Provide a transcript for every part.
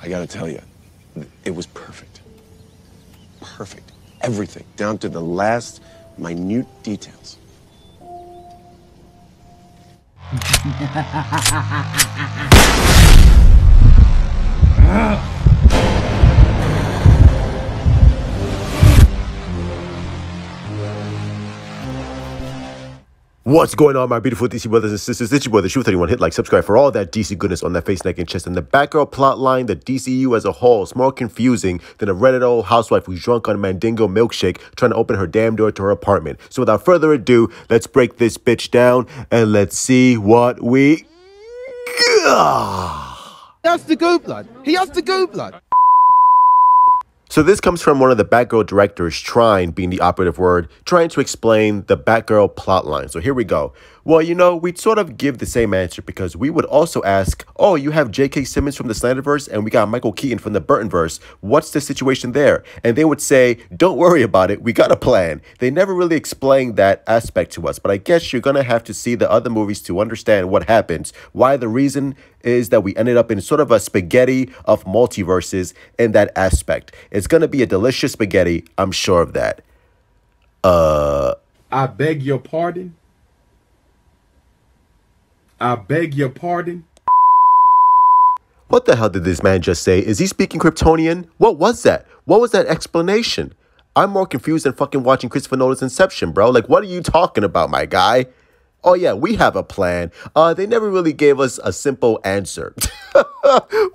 I gotta tell you, it was perfect. Perfect. Everything, down to the last minute details. What's going on, my beautiful DC brothers and sisters? It's your brother, TheTruth31. Hit like, subscribe for all that DC goodness on that face, neck, and chest. And the Batgirl plotline, the DCU as a whole, is more confusing than a redheaded old housewife who's drunk on a Mandingo milkshake trying to open her damn door to her apartment. So without further ado, let's break this bitch down and let's see what we... He has to go blood. He has to go blood. So this comes from one of the Batgirl directors, trying being the operative word, trying to explain the Batgirl plotline. So here we go. Well, you know, we'd sort of give the same answer because we would also ask, oh, you have J.K. Simmons from the Snyderverse and we got Michael Keaton from the Burtonverse. What's the situation there? And they would say, don't worry about it. We got a plan. They never really explained that aspect to us, but I guess you're going to have to see the other movies to understand what happens, why the reason is that we ended up in sort of a spaghetti of multiverses in that aspect. It's going to be a delicious spaghetti. I'm sure of that. I beg your pardon? I beg your pardon? What the hell did this man just say? Is he speaking Kryptonian? What was that? What was that explanation? I'm more confused than fucking watching Christopher Nolan's Inception, bro. Like, what are you talking about, my guy? Oh, yeah, we have a plan. They never really gave us a simple answer.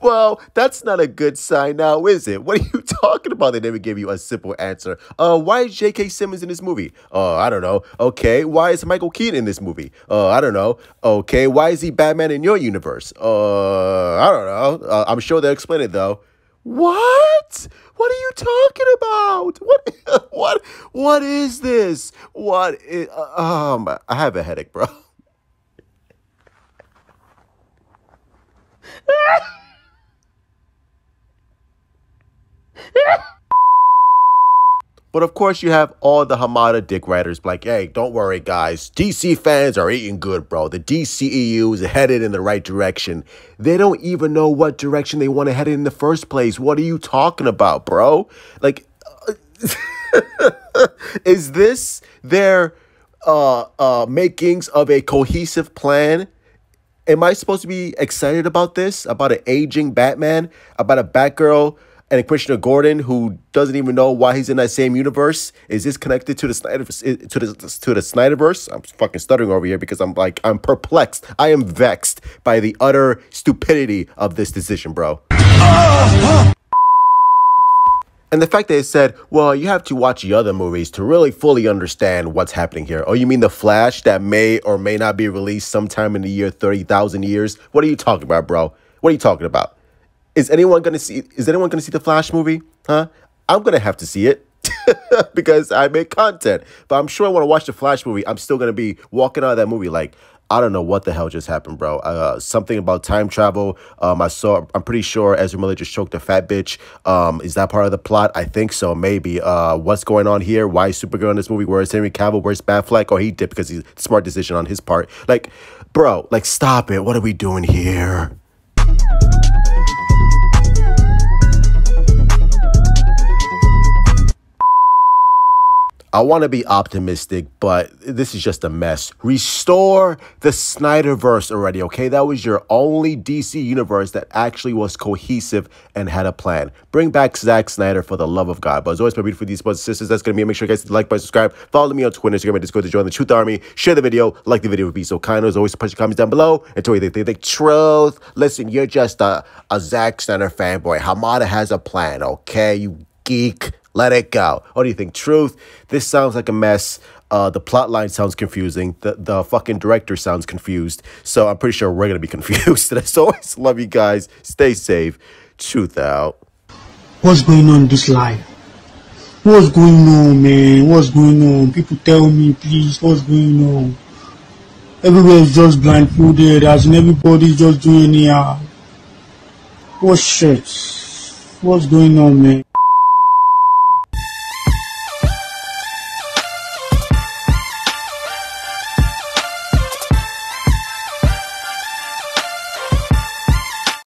Well, that's not a good sign now, is it? What are you talking about? They never gave you a simple answer. Why is J.K. Simmons in this movie? I don't know. Okay, why is Michael Keaton in this movie? I don't know. Okay, why is he Batman in your universe? I don't know. I'm sure they'll explain it, though. What? What are you talking about? What is this? What is, I have a headache, bro. But of course, you have all the Hamada dick riders like, hey, don't worry, guys. DC fans are eating good, bro. The DCEU is headed in the right direction. They don't even know what direction they want to head in the first place. What are you talking about, bro? Like, is this their makings of a cohesive plan? Am I supposed to be excited about this? About an aging Batman? About a Batgirl? And Commissioner Gordon, who doesn't even know why he's in that same universe, is this connected to the Snyderverse? To the Snyderverse? I'm fucking stuttering over here because I'm perplexed. I am vexed by the utter stupidity of this decision, bro. And the fact that it said, well, you have to watch the other movies to really fully understand what's happening here. Oh, you mean The Flash that may or may not be released sometime in the year 30,000 years? What are you talking about, bro? What are you talking about? Is anyone gonna see the Flash movie? Huh? I'm gonna have to see it because I make content. But I'm sure I want to watch the Flash movie. I'm still gonna be walking out of that movie like, I don't know what the hell just happened, bro. Something about time travel. I'm pretty sure Ezra Miller just choked a fat bitch. Is that part of the plot? I think so, maybe. What's going on here? Why is Supergirl in this movie? Where's Henry Cavill? Where's Batfleck? Oh, he dipped because he's a smart decision on his part. Like, bro, like, stop it. What are we doing here? I want to be optimistic, but this is just a mess. Restore the Snyderverse already, okay? That was your only DC universe that actually was cohesive and had a plan. Bring back Zack Snyder for the love of God. But as always, my beautiful DC brothers and sisters, that's going to be it. Make sure you guys hit the like button, subscribe, follow me on Twitter, Instagram, and Discord to join the Truth Army. Share the video, like the video, would be so kind. As always, punch your comments down below and tell you they think truth. Listen, you're just a Zack Snyder fanboy. Hamada has a plan, okay? You geek. Let it go. What do you think? Truth? This sounds like a mess. The plot line sounds confusing. The fucking director sounds confused. So I'm pretty sure we're going to be confused. And as always, love you guys. Stay safe. Truth out. What's going on in this life? What's going on, man? What's going on? People tell me, please. What's going on? Everybody's just blindfolded. As in everybody's just doing it. What shit? What's going on, man?